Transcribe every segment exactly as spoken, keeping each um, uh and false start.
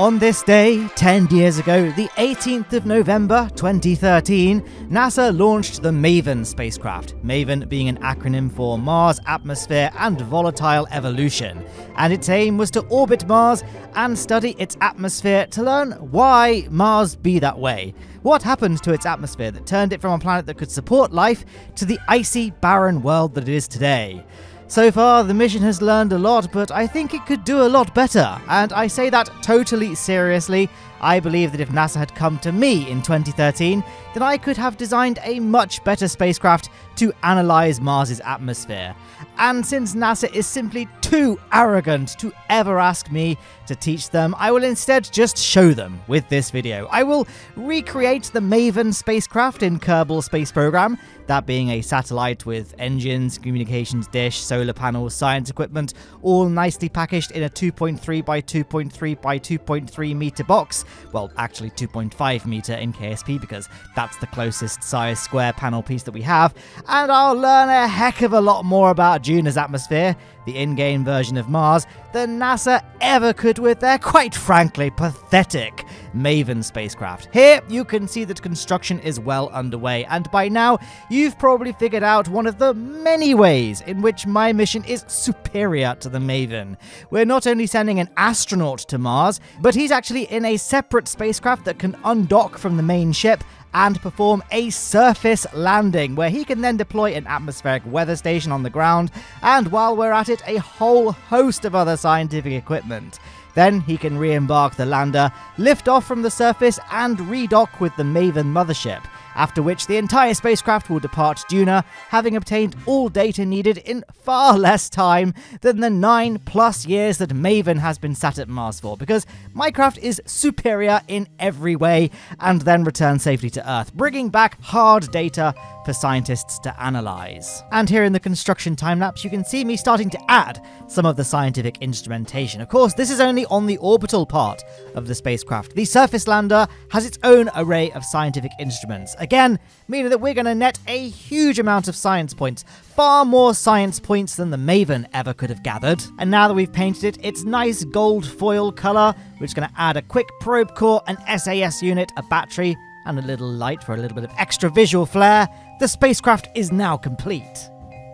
On this day, ten years ago, the eighteenth of November twenty thirteen, NASA launched the MAVEN spacecraft, MAVEN being an acronym for Mars Atmosphere and Volatile Evolution, and its aim was to orbit Mars and study its atmosphere to learn why Mars be that way. What happened to its atmosphere that turned it from a planet that could support life to the icy, barren world that it is today? So far, the mission has learned a lot, but I think it could do a lot better, and I say that totally seriously. I believe that if NASA had come to me in twenty thirteen, then I could have designed a much better spacecraft to analyze Mars's atmosphere. And since NASA is simply too arrogant to ever ask me to teach them, I will instead just show them with this video. I will recreate the MAVEN spacecraft in Kerbal Space Program, that being a satellite with engines, communications dish, solar panels, science equipment, all nicely packaged in a two point three by two point three by two point three meter box. Well, actually two point five meter in K S P, because that's the closest size square panel piece that we have. And I'll learn a heck of a lot more about Juno's atmosphere, the in-game version of Mars, than NASA ever could with their, quite frankly, pathetic MAVEN spacecraft. Here, you can see that construction is well underway, and by now, you've probably figured out one of the many ways in which my mission is superior to the MAVEN. We're not only sending an astronaut to Mars, but he's actually in a separate spacecraft that can undock from the main ship and perform a surface landing, where he can then deploy an atmospheric weather station on the ground, and while we're at it, a whole host of other scientific equipment. Then he can re-embark the lander, lift off from the surface, and redock with the MAVEN mothership, after which the entire spacecraft will depart Duna, having obtained all data needed in far less time than the nine plus years that MAVEN has been sat at Mars for, because my craft is superior in every way, and then return safely to Earth, bringing back hard data for scientists to analyze. And here in the construction time-lapse, you can see me starting to add some of the scientific instrumentation. Of course, this is only on the orbital part of the spacecraft. The surface lander has its own array of scientific instruments, again, meaning that we're going to net a huge amount of science points, far more science points than the MAVEN ever could have gathered. And now that we've painted it its nice gold foil color, we're just going to add a quick probe core, an S A S unit, a battery, and a little light for a little bit of extra visual flair. The spacecraft is now complete.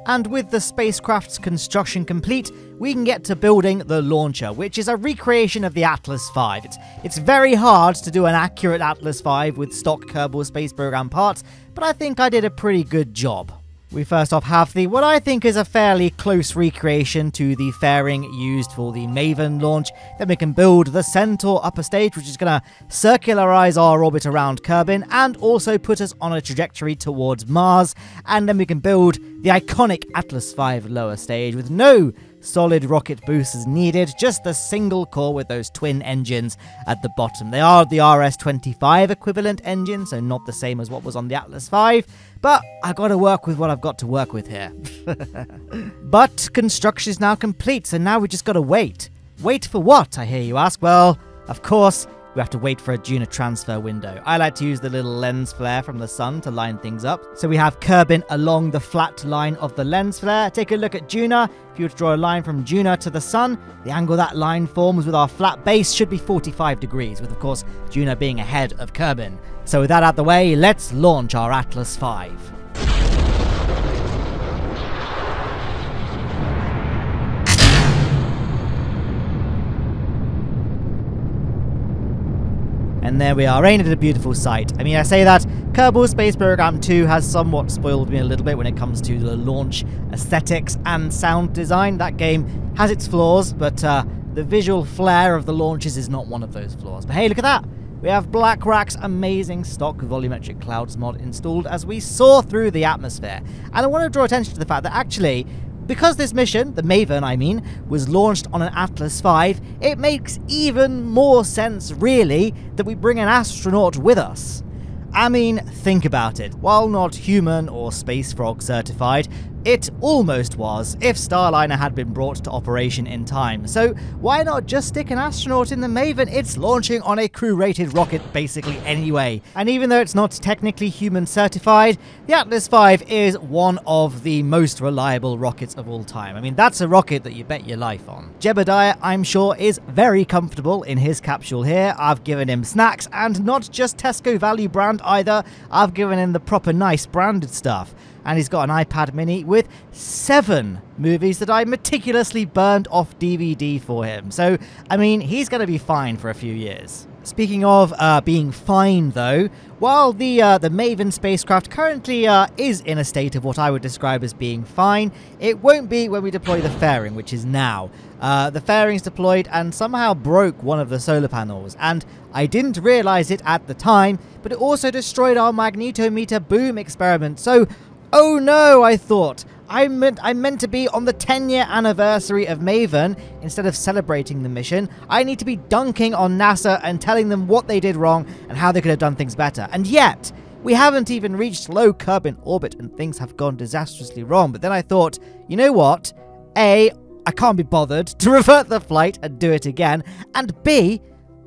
And with the spacecraft's construction complete, we can get to building the launcher, which is a recreation of the Atlas five. It's, it's very hard to do an accurate Atlas five with stock Kerbal Space Program parts, but I think I did a pretty good job. We first off have the, what I think is a fairly close recreation to the fairing used for the MAVEN launch. Then we can build the Centaur upper stage, which is going to circularize our orbit around Kerbin and also put us on a trajectory towards Mars. And then we can build the iconic Atlas five lower stage with no solid rocket boosters needed, just the single core with those twin engines at the bottom. They are the R S twenty-five equivalent engine, so not the same as what was on the Atlas five, but I've got to work with what I've got to work with here. But construction is now complete, so now we just got to wait. Wait for what, I hear you ask? Well, of course, we have to wait for a Juno transfer window. I like to use the little lens flare from the sun to line things up. So we have Kerbin along the flat line of the lens flare. Take a look at Juno. If you were to draw a line from Juno to the sun, the angle that line forms with our flat base should be forty-five degrees, with of course Juno being ahead of Kerbin. So with that out the way, let's launch our Atlas five. And there we are, aimed at a beautiful sight. I mean, I say that Kerbal Space Program two has somewhat spoiled me a little bit when it comes to the launch aesthetics and sound design. That game has its flaws, but uh, the visual flair of the launches is not one of those flaws. But hey, look at that! We have Blackrack's amazing stock volumetric clouds mod installed as we soar through the atmosphere. And I want to draw attention to the fact that actually, because this mission, the MAVEN I mean, was launched on an Atlas five, it makes even more sense, really, that we bring an astronaut with us. I mean, think about it. While not human or space frog certified, It almost was, if Starliner had been brought to operation in time. So why not just stick an astronaut in the Maven? It's launching on a crew-rated rocket basically anyway. And even though it's not technically human certified, the Atlas five is one of the most reliable rockets of all time. I mean, that's a rocket that you bet your life on. Jebediah, I'm sure, is very comfortable in his capsule here. I've given him snacks, and not just Tesco value brand either. I've given him the proper nice branded stuff. And he's got an iPad mini with seven movies that I meticulously burned off D V D for him. So, I mean, he's going to be fine for a few years. Speaking of uh, being fine, though, while the uh, the Maven spacecraft currently uh, is in a state of what I would describe as being fine, it won't be when we deploy the fairing, which is now. Uh, the fairing's deployed and somehow broke one of the solar panels, and I didn't realise it at the time, but it also destroyed our magnetometer boom experiment, so... Oh no, I thought. I meant, I meant to be on the ten-year anniversary of Maven. Instead of celebrating the mission, I need to be dunking on NASA and telling them what they did wrong and how they could have done things better. And yet, we haven't even reached low Kerbin orbit and things have gone disastrously wrong. But then I thought, you know what? A, I can't be bothered to revert the flight and do it again. And B,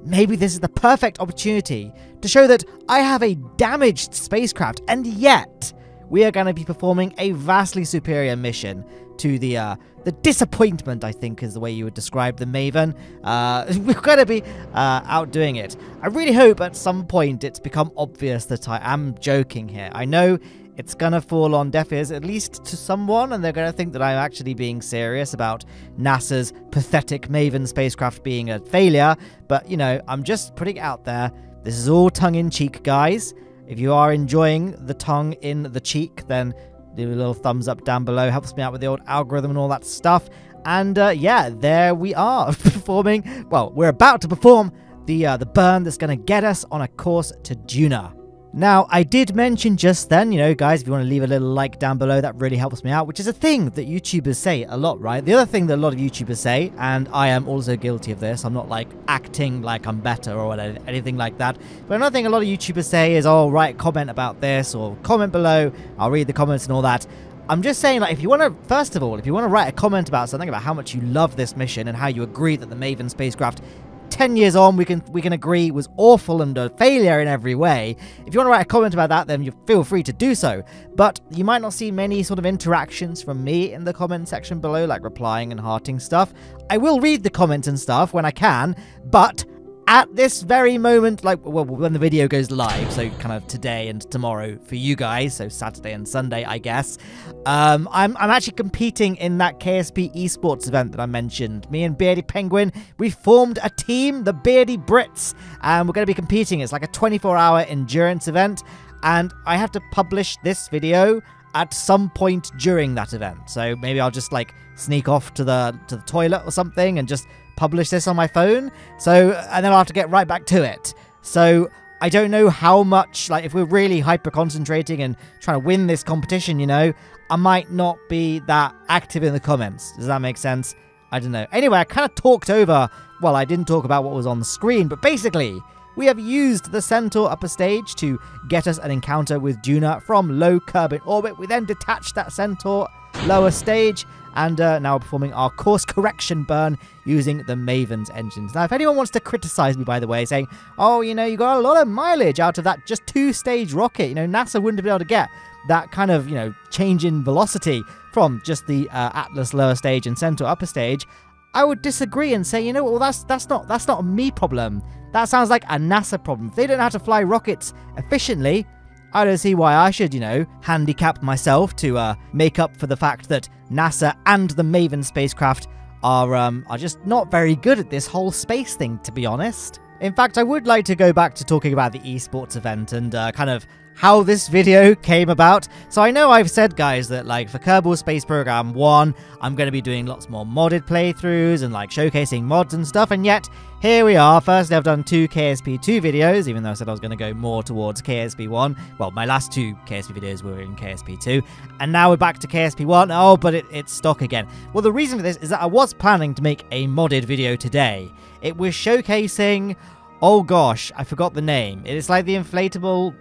maybe this is the perfect opportunity to show that I have a damaged spacecraft and yet... we are going to be performing a vastly superior mission to the uh, the disappointment, I think, is the way you would describe the Maven. Uh, we're going to be uh, outdoing it. I really hope at some point it's become obvious that I am joking here. I know it's going to fall on deaf ears, at least to someone, and they're going to think that I'm actually being serious about NASA's pathetic Maven spacecraft being a failure. But, you know, I'm just putting it out there. This is all tongue-in-cheek, guys. If you are enjoying the tongue in the cheek, then do a little thumbs up down below. Helps me out with the old algorithm and all that stuff. And uh, yeah, there we are performing. Well, we're about to perform the uh, the burn that's going to get us on a course to Duna. Now, I did mention just then, you know, guys, if you want to leave a little like down below, that really helps me out, which is a thing that YouTubers say a lot, right? The other thing that a lot of YouTubers say, and I am also guilty of this, I'm not, like, acting like I'm better or whatever, anything like that, but another thing a lot of YouTubers say is, oh, write a comment about this or comment below, I'll read the comments and all that. I'm just saying, like, if you want to, first of all, if you want to write a comment about something, about how much you love this mission and how you agree that the Maven spacecraft ten years on, we can we can agree was awful and a failure in every way. If you want to write a comment about that, then you feel free to do so. But you might not see many sort of interactions from me in the comment section below, like replying and hearting stuff. I will read the comments and stuff when I can, but at this very moment, like, well, when the video goes live, so kind of today and tomorrow for you guys, so Saturday and Sunday, I guess, um, I'm, I'm actually competing in that K S P esports event that I mentioned. Me and Beardy Penguin, we formed a team, the Beardy Brits, and we're going to be competing. It's like a twenty-four hour endurance event, and I have to publish this video at some point during that event. So maybe I'll just, like, sneak off to the, to the toilet or something and just... publish this on my phone, so and then I'll have to get right back to it. So I don't know how much, like, if we're really hyper concentrating and trying to win this competition, you know, I might not be that active in the comments. Does that make sense? I don't know. Anyway, I kind of talked over, well, I didn't talk about what was on the screen, but basically we have used the Centaur upper stage to get us an encounter with Duna from low Kerbin orbit. We then detached that Centaur lower stage, and uh, now we're performing our course correction burn using the Maven's engines. Now, if anyone wants to criticize me, by the way, saying, oh, you know, you got a lot of mileage out of that just two-stage rocket. You know, NASA wouldn't have been able to get that kind of, you know, change in velocity from just the uh, Atlas lower stage and Centaur upper stage. I would disagree and say, you know, well, that's that's not that's not a me problem. That sounds like a NASA problem. If they don't know how to fly rockets efficiently, I don't see why I should, you know, handicap myself to uh, make up for the fact that NASA and the Maven spacecraft are um, are just not very good at this whole space thing, to be honest. In fact, I would like to go back to talking about the esports event and uh, kind of how this video came about. So I know I've said, guys, that, like, for Kerbal Space Program one, I'm going to be doing lots more modded playthroughs and, like, showcasing mods and stuff, and yet here we are. Firstly, I've done two K S P two videos, even though I said I was going to go more towards K S P one. Well, my last two K S P videos were in K S P two, and now we're back to K S P one. Oh, but it, it's stock again. Well, the reason for this is that I was planning to make a modded video today. It was showcasing... oh gosh, I forgot the name. It's like the inflatable...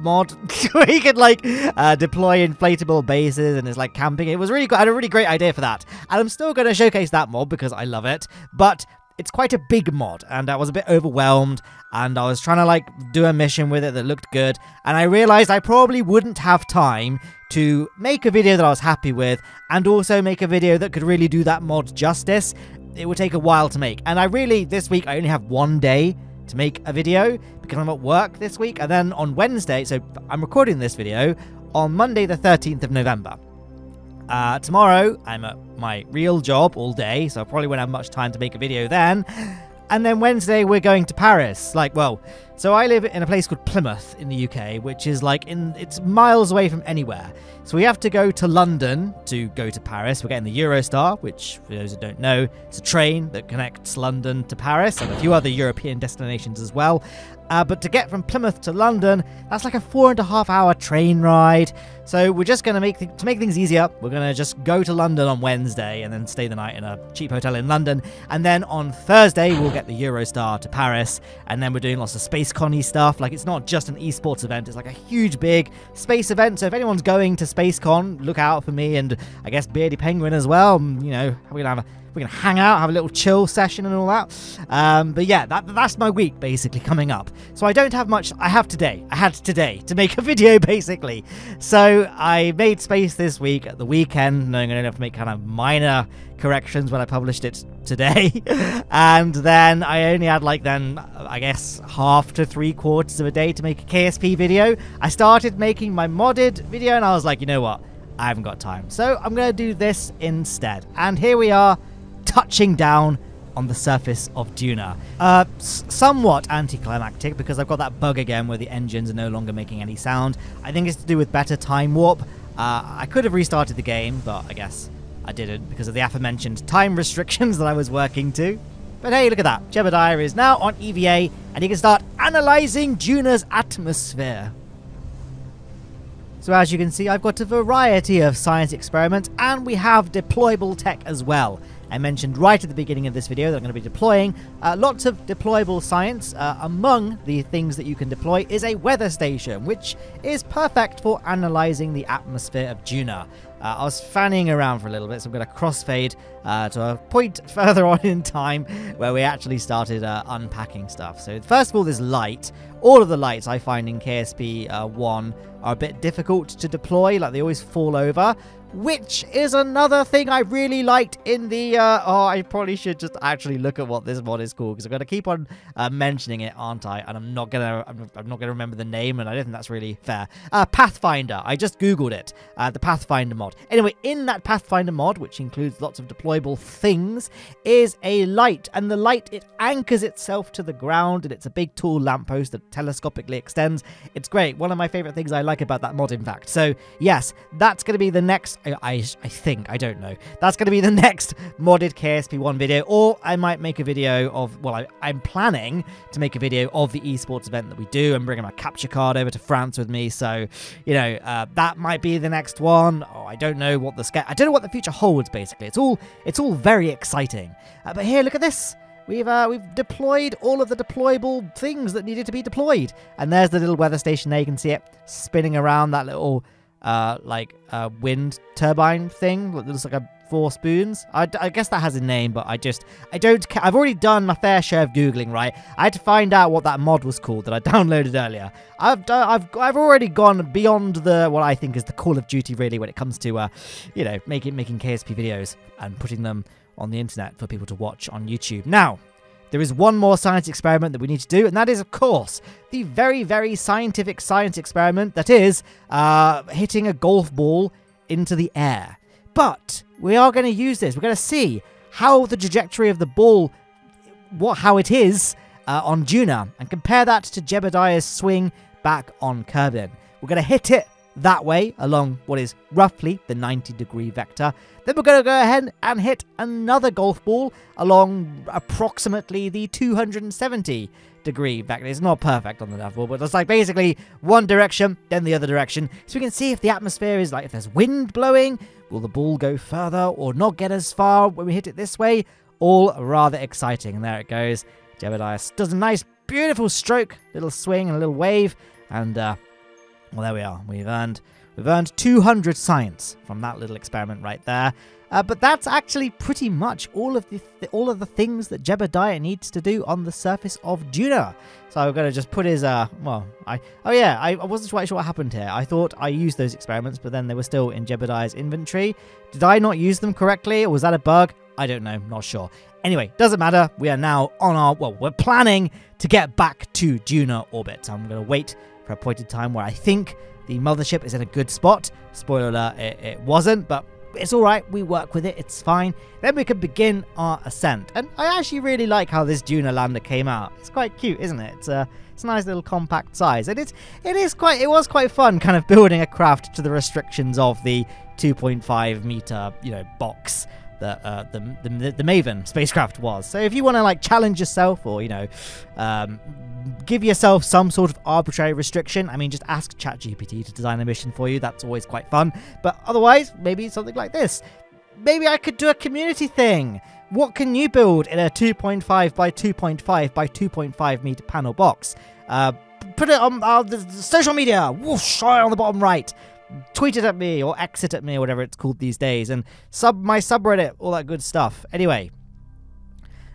mod where you could like uh, deploy inflatable bases and it's like camping. It was really good. I had a really great idea for that, and I'm still going to showcase that mod because I love it. But it's quite a big mod, and I was a bit overwhelmed, and I was trying to like do a mission with it that looked good, and I realized I probably wouldn't have time to make a video that I was happy with and also make a video that could really do that mod justice. It would take a while to make, and I really, this week, I only have one day to make a video because I'm at work this week, and then on Wednesday, so I'm recording this video on Monday the thirteenth of November. Uh, tomorrow, I'm at my real job all day, so I probably won't have much time to make a video then. And then Wednesday, we're going to Paris. Like, well, so I live in a place called Plymouth in the U K, which is like in, it's miles away from anywhere. So we have to go to London to go to Paris. We're getting the Eurostar, which, for those who don't know, it's a train that connects London to Paris and a few other European destinations as well. Uh, but to get from Plymouth to London, that's like a four and a half hour train ride. So we're just going to make, th to make things easier, we're going to just go to London on Wednesday and then stay the night in a cheap hotel in London. And then on Thursday, we'll get the Eurostar to Paris. And then we're doing lots of SpaceCon-y stuff. Like, it's not just an esports event. It's like a huge, big space event. So if anyone's going to SpaceCon, look out for me and I guess Beardy Penguin as well. You know, we're going to have a... We're going to hang out, have a little chill session and all that. Um, but yeah, that, that's my week basically coming up. So I don't have much. I have today. I had today to make a video basically. So I made space this week at the weekend, knowing I don't have to make kind of minor corrections when I published it today. And then I only had like then, I guess, half to three quarters of a day to make a K S P video. I started making my modded video and I was like, you know what? I haven't got time. So I'm going to do this instead. And here we are. Touching down on the surface of Duna. Uh, somewhat anticlimactic because I've got that bug again where the engines are no longer making any sound. I think it's to do with better time warp. Uh, I could have restarted the game, but I guess I didn't because of the aforementioned time restrictions that I was working to. But hey, look at that. Jebediah is now on E V A and he can start analysing Duna's atmosphere. So as you can see, I've got a variety of science experiments and we have deployable tech as well. I mentioned right at the beginning of this video that I'm going to be deploying uh, lots of deployable science. Uh, among the things that you can deploy is a weather station, which is perfect for analysing the atmosphere of Duna. Uh, I was fanning around for a little bit, so I'm going to crossfade uh, to a point further on in time where we actually started uh, unpacking stuff. So first of all, this light. All of the lights I find in K S P uh, one are a bit difficult to deploy, like they always fall over. Which is another thing I really liked in the... Uh, oh, I probably should just actually look at what this mod is called because I'm going to keep on uh, mentioning it, aren't I? And I'm not going to I'm, I'm not going to remember the name, and I don't think that's really fair. Uh, Pathfinder. I just Googled it. Uh, the Pathfinder mod. Anyway, in that Pathfinder mod, which includes lots of deployable things, is a light. And the light, it anchors itself to the ground, and it's a big tall lamppost that telescopically extends. It's great. One of my favourite things I like about that mod, in fact. So, yes, that's going to be the next... I, I, I think, I don't know. That's going to be the next modded K S P one video, or I might make a video of, well, I, I'm planning to make a video of the esports event that we do and bringing my capture card over to France with me. So, you know, uh, that might be the next one. Oh, I don't know what the I don't know what the future holds. Basically, it's all it's all very exciting. Uh, but here, look at this. We've uh, we've deployed all of the deployable things that needed to be deployed, and there's the little weather station. There you can see it spinning around that little. Uh, like a wind turbine thing that looks like a four spoons. I, I guess that has a name, but I just I don't. Ca I've already done my fair share of googling, right? I had to find out what that mod was called that I downloaded earlier. I've done, I've I've already gone beyond the what I think is the Call of Duty really when it comes to uh, you know, making making K S P videos and putting them on the internet for people to watch on YouTube. Now. There is one more science experiment that we need to do, and that is, of course, the very, very scientific science experiment that is uh, hitting a golf ball into the air. But we are going to use this. We're going to see how the trajectory of the ball, what how it is uh, on Duna, and compare that to Jebediah's swing back on Kerbin. We're going to hit it that way along what is roughly the ninety degree vector. Then we're going to go ahead and hit another golf ball along approximately the two hundred seventy degree vector. It's not perfect on the golf ball, but it's like basically one direction, then the other direction. So we can see if the atmosphere is like, if there's wind blowing, will the ball go further or not get as far when we hit it this way? All rather exciting. And there it goes. Jebediah does a nice, beautiful stroke, little swing and a little wave. And, uh, Well, there we are. We've earned we've earned two hundred science from that little experiment right there. Uh, but that's actually pretty much all of the th all of the things that Jebediah needs to do on the surface of Juno. So I'm gonna just put his uh well I oh yeah I, I wasn't quite sure what happened here. I thought I used those experiments, but then they were still in Jebediah's inventory. Did I not use them correctly, or was that a bug? I don't know, not sure. Anyway, doesn't matter. We are now on our well we're planning to get back to Juno orbit. So I'm gonna wait for a point in time where I think the mothership is in a good spot. Spoiler alert, it, it wasn't, but it's all right, we work with it, it's fine. Then we can begin our ascent. And I actually really like how this Duna lander came out. It's quite cute, isn't it? It's a, it's a nice little compact size. And it's, it is quite, it was quite fun kind of building a craft to the restrictions of the two point five meter, you know, box that uh, the, the, the Maven spacecraft was. So if you want to like challenge yourself or, you know, um, give yourself some sort of arbitrary restriction, I mean, just ask ChatGPT to design a mission for you. That's always quite fun. But otherwise, maybe something like this. Maybe I could do a community thing. What can you build in a two point five by two point five by two point five meter panel box? Uh, put it on uh, the social media. Whoosh, on the bottom right. Tweet it at me or X it at me or whatever it's called these days, and sub my subreddit, all that good stuff. Anyway,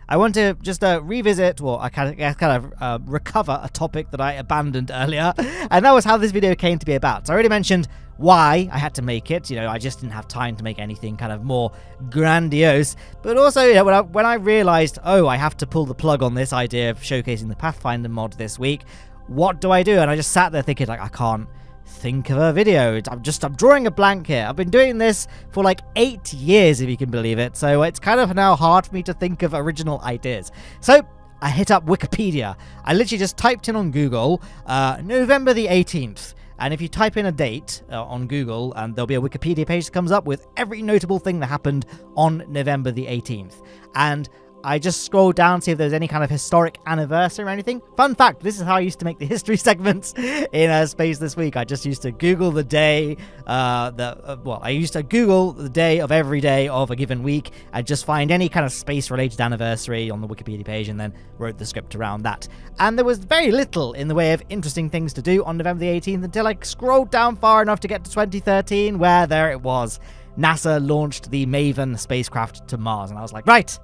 I want to just uh, revisit, well, I kind of, kind of uh, recover a topic that I abandoned earlier, and that was how this video came to be about. So I already mentioned why I had to make it. You know, I just didn't have time to make anything kind of more grandiose. But also, you know, when I, when I realized, oh, I have to pull the plug on this idea of showcasing the Pathfinder mod this week, what do I do? And I just sat there thinking, like, I can't think of a video. I'm just, I'm drawing a blank here. I've been doing this for like eight years, if you can believe it. So it's kind of now hard for me to think of original ideas. So I hit up Wikipedia. I literally just typed in on Google, uh, November the eighteenth. And if you type in a date uh, on Google, and um, there'll be a Wikipedia page that comes up with every notable thing that happened on November the eighteenth. And I just scroll down, see if there's any kind of historic anniversary or anything. Fun fact, this is how I used to make the history segments in uh, Space This Week. I just used to Google the day, uh, the, uh, well, I used to Google the day of every day of a given week. I'd just find any kind of space-related anniversary on the Wikipedia page and then wrote the script around that. And there was very little in the way of interesting things to do on November the eighteenth until I scrolled down far enough to get to twenty thirteen, where there it was. NASA launched the Maven spacecraft to Mars. And I was like, right.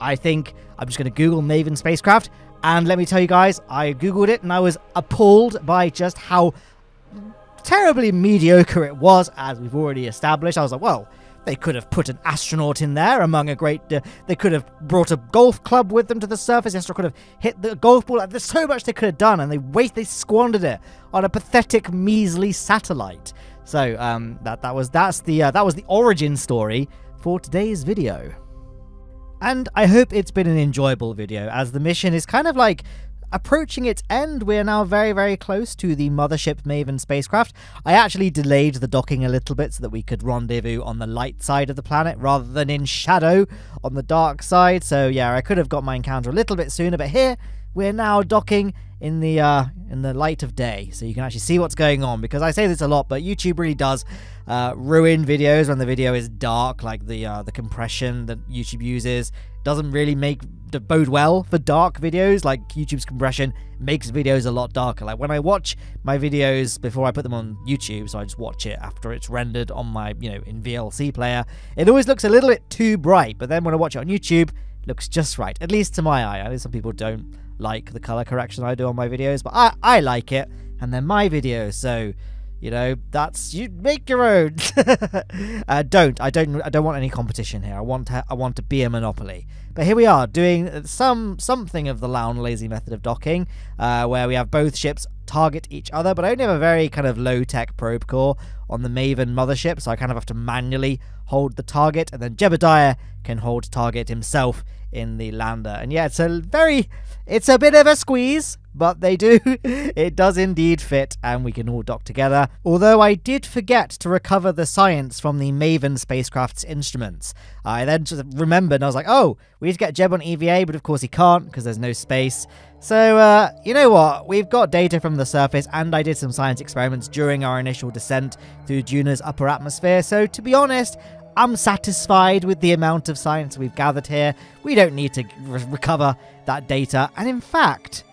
I think I'm just going to Google Maven spacecraft, and let me tell you guys, I Googled it and I was appalled by just how terribly mediocre it was, as we've already established. I was like, well, they could have put an astronaut in there among a great... Uh, they could have brought a golf club with them to the surface. The astronaut could have hit the golf ball. There's so much they could have done, and they waste, they squandered it on a pathetic, measly satellite. So um, that that was that's the uh, that was the origin story for today's video. And I hope it's been an enjoyable video, as the mission is kind of like approaching its end. We're now very, very close to the mothership Maven spacecraft. I actually delayed the docking a little bit so that we could rendezvous on the light side of the planet rather than in shadow on the dark side. So yeah, I could have got my encounter a little bit sooner, but here we're now docking in the uh, in the light of day, so you can actually see what's going on. Because I say this a lot, but YouTube really does uh, ruin videos when the video is dark, like the uh, the compression that YouTube uses doesn't really make bode well for dark videos. Like YouTube's compression makes videos a lot darker. Like when I watch my videos before I put them on YouTube, so I just watch it after it's rendered on my, you know, in V L C player, it always looks a little bit too bright. But then when I watch it on YouTube, it looks just right, at least to my eye. I know some people don't like the color correction I do on my videos, but I, I like it, and they're my videos, so, you know, that's, you make your own. uh, don't, I don't, I don't want any competition here. I want to, I want to be a monopoly. But here we are, doing some, something of the low and lazy method of docking, uh, where we have both ships target each other, but I only have a very kind of low-tech probe core on the Maven mothership, so I kind of have to manually hold the target, and then Jebediah can hold target himself in the lander. And yeah, it's a very, it's a bit of a squeeze, but they do, it does indeed fit, and we can all dock together. Although I did forget to recover the science from the Maven spacecraft's instruments. I then just remembered, and I was like, oh, we need to get Jeb on E V A, but of course he can't, because there's no space. So, uh, you know what? We've got data from the surface, and I did some science experiments during our initial descent through Juno's upper atmosphere, so to be honest, I'm satisfied with the amount of science we've gathered here. We don't need to re- recover that data, and in fact,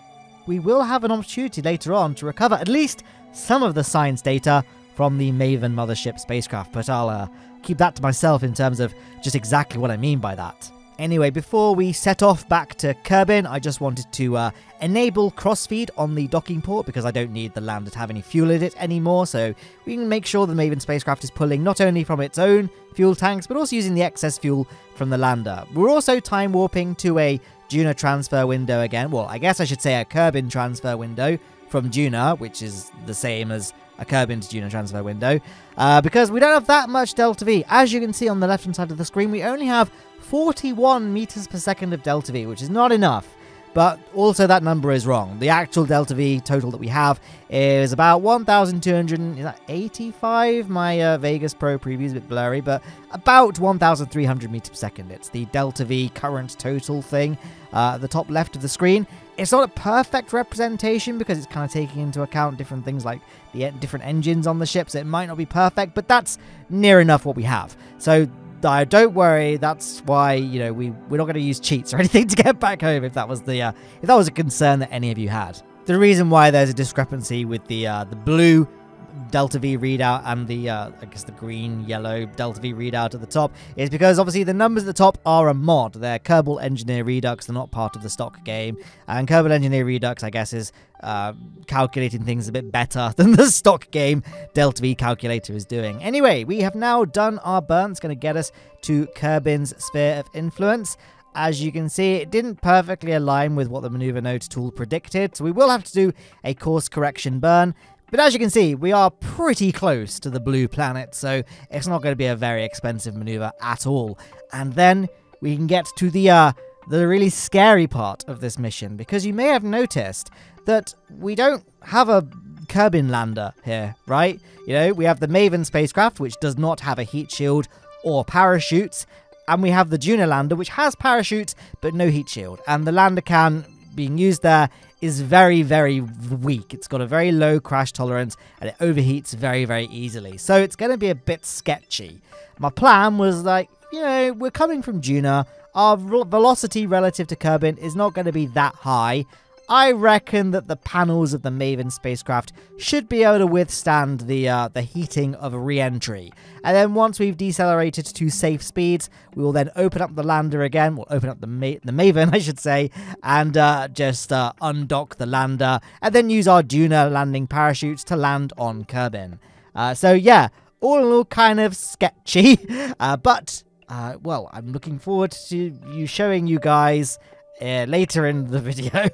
we will have an opportunity later on to recover at least some of the science data from the Maven mothership spacecraft, but I'll uh, keep that to myself in terms of just exactly what I mean by that. Anyway, before we set off back to Kerbin, I just wanted to uh, enable crossfeed on the docking port because I don't need the lander to have any fuel in it anymore, so we can make sure the Maven spacecraft is pulling not only from its own fuel tanks, but also using the excess fuel from the lander. We're also time warping to a Juno transfer window again, well, I guess I should say a Kerbin transfer window from Juno, which is the same as a Kerbin to Juno transfer window, uh, because we don't have that much delta V. As you can see on the left-hand side of the screen, we only have forty-one meters per second of delta V, which is not enough, but also that number is wrong. The actual delta V total that we have is about one thousand two hundred eighty-five. My uh, Vegas Pro preview is a bit blurry, but about one thousand three hundred meters per second. It's the delta V current total thing uh, at the top left of the screen. It's not a perfect representation because it's kind of taking into account different things like the en- different engines on the ship, so it might not be perfect, but that's near enough what we have. So Uh, don't worry, that's why, you know, we, we're not going to use cheats or anything to get back home if that was the uh, if that was a concern that any of you had. The reason why there's a discrepancy with the uh, the blue delta V readout and the, uh, I guess the green, yellow delta V readout at the top is because obviously the numbers at the top are a mod. They're Kerbal Engineer Redux, they're not part of the stock game. And Kerbal Engineer Redux, I guess, is uh, calculating things a bit better than the stock game delta V calculator is doing. Anyway, we have now done our burn. It's going to get us to Kerbin's sphere of influence. As you can see, it didn't perfectly align with what the maneuver node tool predicted, so we will have to do a course correction burn. But as you can see, we are pretty close to the blue planet, so it's not going to be a very expensive maneuver at all. And then we can get to the uh, the really scary part of this mission, because you may have noticed that we don't have a Kerbin lander here, right? You know, we have the Maven spacecraft, which does not have a heat shield or parachutes, and we have the Juno lander, which has parachutes but no heat shield. And the lander can being used there is very, very weak. It's got a very low crash tolerance and it overheats very, very easily. So it's going to be a bit sketchy. My plan was like, you know, we're coming from Juno. Our velocity relative to Kerbin is not going to be that high. I reckon that the panels of the Maven spacecraft should be able to withstand the uh, the heating of a re-entry. And then once we've decelerated to safe speeds, we will then open up the lander again. We'll open up the Ma the Maven, I should say, and uh, just uh, undock the lander, and then use our Juno landing parachutes to land on Kerbin. Uh, so yeah, all in all, kind of sketchy, uh, but uh, well, I'm looking forward to you showing you guys uh, later in the video.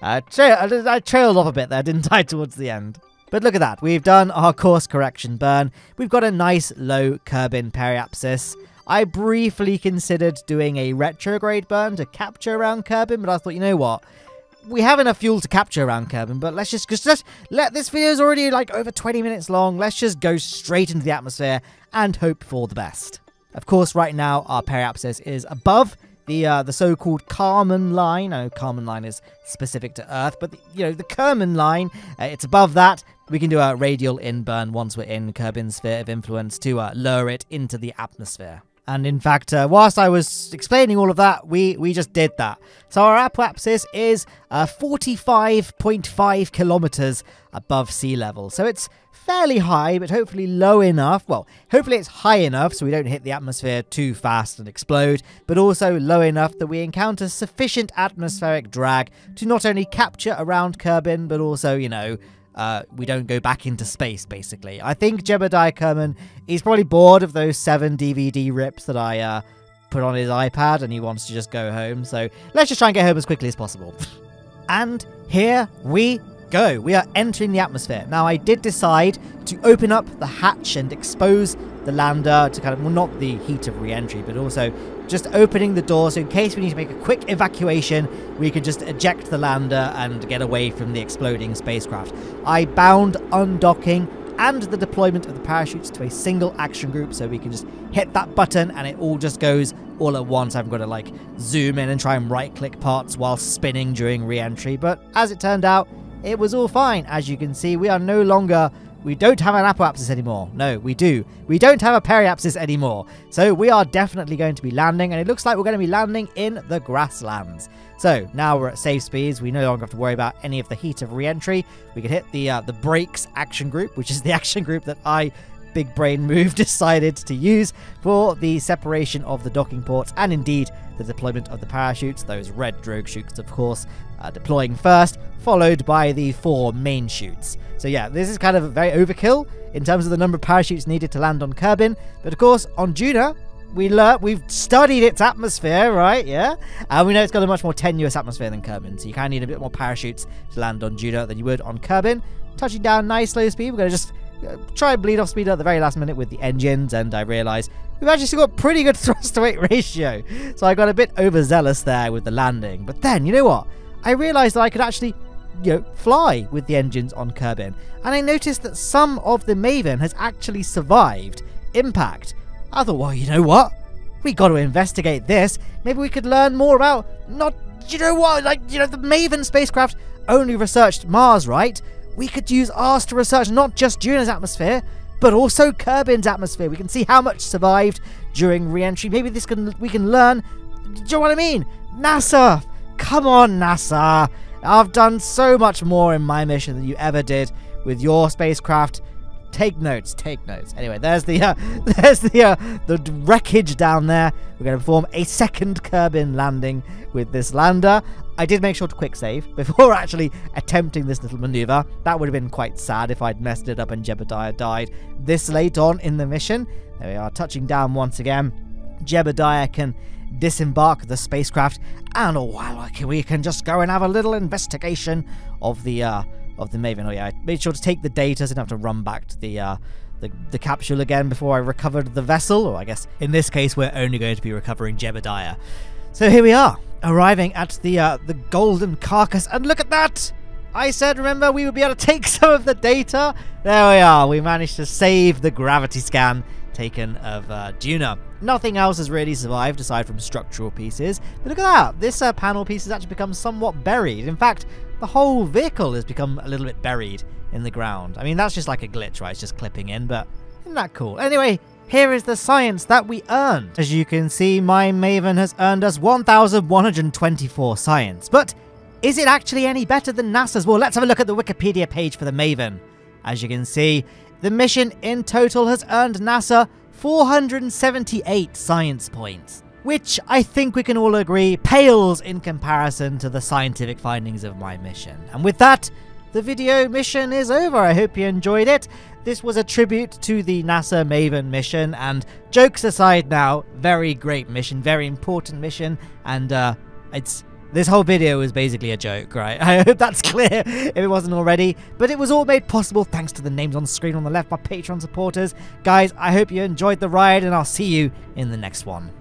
Uh, tra I trailed off a bit there, didn't I, towards the end? But look at that, we've done our course correction burn. We've got a nice low Kerbin periapsis. I briefly considered doing a retrograde burn to capture around Kerbin, but I thought, you know what? We have enough fuel to capture around Kerbin, but let's just, just let this video is already like over twenty minutes long. Let's just go straight into the atmosphere and hope for the best. Of course, right now, our periapsis is above The, uh, the so-called Kármán line. I know Kármán line is specific to Earth, but, the, you know, the Kerman line, uh, it's above that. We can do a radial in-burn once we're in Kerbin's sphere of influence to uh, lure it into the atmosphere. And in fact, uh, whilst I was explaining all of that, we, we just did that. So our apoapsis is uh, forty-five point five kilometers above sea level. So it's fairly high, but hopefully low enough. Well, hopefully it's high enough so we don't hit the atmosphere too fast and explode, but also low enough that we encounter sufficient atmospheric drag to not only capture around Kerbin, but also, you know, Uh, we don't go back into space, basically. I think Jebediah Kármán is probably bored of those seven D V D rips that I uh, put on his iPad, and he wants to just go home. So let's just try and get home as quickly as possible. And here we go. We are entering the atmosphere. Now, I did decide to open up the hatch and expose the lander to kind of, well, not the heat of re-entry, but also just opening the door. So in case we need to make a quick evacuation, we can just eject the lander and get away from the exploding spacecraft. I bound undocking and the deployment of the parachutes to a single action group, so we can just hit that button and it all just goes all at once. I've got to like zoom in and try and right click parts while spinning during re-entry. But as it turned out, it was all fine. As you can see, we are no longer We don't have an apoapsis anymore. No, we do. We don't have a periapsis anymore. So we are definitely going to be landing, and it looks like we're going to be landing in the grasslands. So now we're at safe speeds. We no longer have to worry about any of the heat of re-entry. We can hit the uh, the brakes action group, which is the action group that I, big brain move, decided to use for the separation of the docking ports and indeed the deployment of the parachutes. Those red drogue chutes, of course, uh, deploying first, followed by the four main chutes. So yeah, this is kind of very overkill in terms of the number of parachutes needed to land on Kerbin. But of course, on Juno, we learnt, we've studied its atmosphere, right? Yeah? And uh, we know it's got a much more tenuous atmosphere than Kerbin, so you kind of need a bit more parachutes to land on Juno than you would on Kerbin. Touching down nice low speed, we're going to just try and bleed off speed at the very last minute with the engines, and I realised we've actually still got pretty good thrust to weight ratio, so I got a bit overzealous there with the landing. But then, you know what? I realised that I could actually, you know, fly with the engines on Kerbin, and I noticed that some of the Maven has actually survived impact. I thought, well, you know what? We got to investigate this. Maybe we could learn more about not, you know what? Like, you know, the Maven spacecraft only researched Mars, right? We could use ours to research not just Juno's atmosphere, but also Kerbin's atmosphere. We can see how much survived during re-entry. Maybe this can we can learn. Do you know what I mean? NASA! Come on, NASA! I've done so much more in my mission than you ever did with your spacecraft. Take notes, take notes. Anyway, there's the uh, there's the uh, the wreckage down there. We're going to perform a second Kerbin landing with this lander. I did make sure to quick save before actually attempting this little manoeuvre. That would have been quite sad if I'd messed it up and Jebediah died this late on in the mission. There we are, touching down once again. Jebediah can disembark the spacecraft, and oh wow, we can just go and have a little investigation of the uh, of the Maven. Oh yeah, I made sure to take the data so I didn't have to run back to the uh, The, the capsule again before I recovered the vessel, or I guess in this case we're only going to be recovering Jebediah. So here we are, arriving at the uh, the golden carcass, and look at that! I said, remember, we would be able to take some of the data. There we are, we managed to save the gravity scan taken of uh, Duna. Nothing else has really survived aside from structural pieces, but look at that! This uh, panel piece has actually become somewhat buried. In fact, the whole vehicle has become a little bit buried in the ground. I mean, that's just like a glitch, right? It's just clipping in, but isn't that cool? Anyway, here is the science that we earned. As you can see, my Maven has earned us one thousand one hundred twenty-four science. But is it actually any better than NASA's? Well, let's have a look at the Wikipedia page for the Maven. As you can see, the mission in total has earned NASA four hundred seventy-eight science points, which I think we can all agree pales in comparison to the scientific findings of my mission. And with that, the video mission is over. I hope you enjoyed it. This was a tribute to the NASA Maven mission, and jokes aside now, very great mission, very important mission, and uh, it's this whole video is basically a joke, right? I hope that's clear if it wasn't already, but it was all made possible thanks to the names on screen on the left by Patreon supporters. Guys, I hope you enjoyed the ride, and I'll see you in the next one.